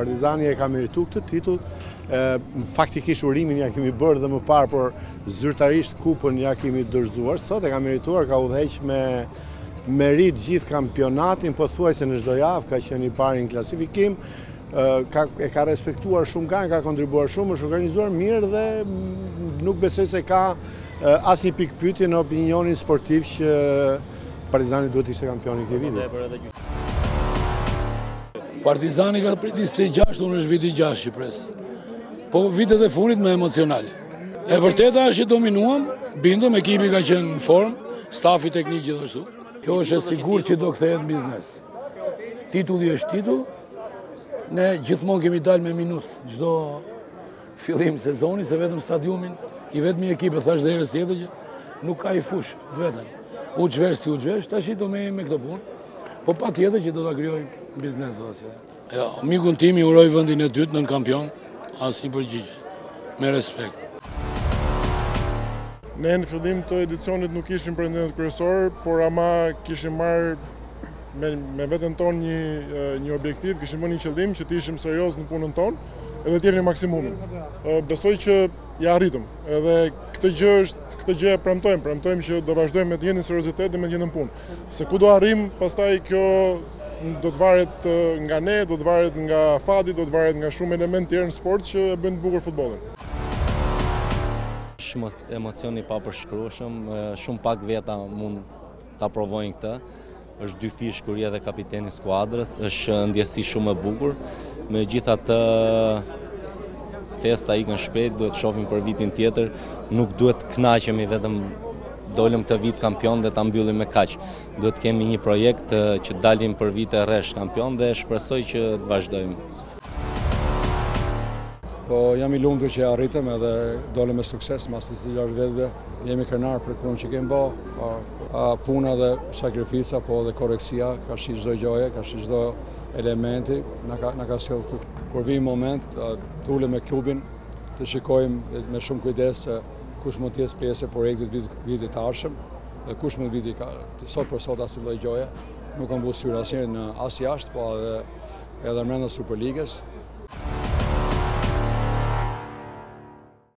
Partizani e ka meritu këtë titull, faktikisht urimin ja kemi bërë dhe më parë, por zyrtarisht kupën ja kemi dorëzuar. Sot e ka merituar, ka udhëheq me merit gjithë kampionatin, po thuajse në çdo javë ka qenë i pari në klasifikim, e ka respektuar shumë kanë, ka kontribuar shumë, është organizuar mirë dhe nuk besoj se ka asnjë pikpyetje në opinionin sportiv që Partizani duhet ishte kampioni këtë vit. Partizani ka prit 26, unë është viti 6 që pres. Po vitet e fundit më emocionale. E vërteta është që dominuam, bindëm, ekipi ka qenë në formë, stafi teknik gjithashtu. Kjo është e sigurt që do kthehet biznes. Titulli është titull. Ne gjithmonë kemi dalë me minus çdo fillim sezoni, se vetëm stadiumin i vetmi ekip, thash derës tjetër që nuk ka i fush vetëm. U çvesh si u çvesh, tash do merrem me këtë punë. Po patjetër që do ta krijoj biznes asaj. Jo, mikun tim i uroj vendin e dytë nën kampion, asnjë përgjigje. Me respekt. Ne në fillim të edicionit nuk kishim pretendent kryesor, por ama kishim marrë me veten tonë një objektiv, kishim marrë një qëllim që të ishim serioz në punën tonë edhe të japim maksimumin. Besoj që ja arritëm. Edhe këtë gjë e premtojmë që do vazhdojmë me të njëjtin seriozitet dhe me të njëjtën punë. Se ku do arrim, pastaj kjo do të varet nga ne, do të varet nga fati, do të varet nga shumë elementë tjerë në sport që e bëjnë të bukur futbollin. Shumë emocioni pa përshkrueshëm, shumë pak veta mund ta provojnë këtë. Është dy fish kuria dhe kapiteni skuadrës, është ndjesi shumë e bukur. Megjithatë festa ikën shpejt, duhet të shohim për vitin tjetër, nuk duhet të kënaqemi vetëm dolëm këtë vit kampion dhe ta mbyllim me kaq. Duhet të kemi një projekt që dalim për vite rresh kampion dhe shpresoj që të vazhdojmë. Po jam i lumtur që arritëm edhe dolëm me sukses mas të cilat vetëve. Jemi krenar për punën që kemi bërë, puna dhe sakrifica, po dhe korreksia, ka shih çdo gjë, ka shih çdo elementi, na ka sjellë këtu. Kur vi moment, të ulem me klubin, të shikojmë me shumë kujdes kush mund të jetë pjesë e projektit vitit të ardhshëm, dhe kush mund viti ka sot për sot asnjë lloj gjëje, nuk kam vënë syrin asnjëherë në as jashtë, po edhe mbrenda Superligës.